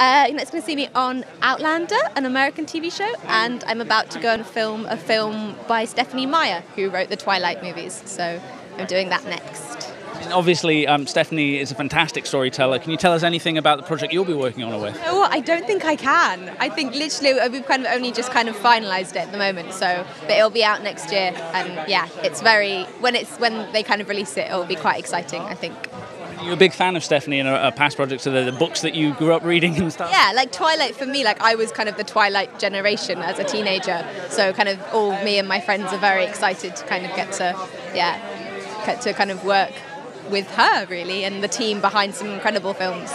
You're next going to see me on Outlander, an American TV show, and I'm about to go and film a film by Stephenie Meyer, who wrote the Twilight movies, so I'm doing that next. And obviously, Stephenie is a fantastic storyteller. Can you tell us anything about the project you'll be working on with? You know what? I don't think I can. I think literally we've kind of only just kind of finalised it at the moment, so, but it'll be out next year, and yeah, it's very, when they kind of release it, it'll be quite exciting, I think. You're a big fan of Stephenie and her past projects, so the books that you grew up reading and stuff? Yeah, like Twilight for me, like I was kind of the Twilight generation as a teenager, so kind of all me and my friends are very excited to kind of get to kind of work with her really, and the team behind some incredible films.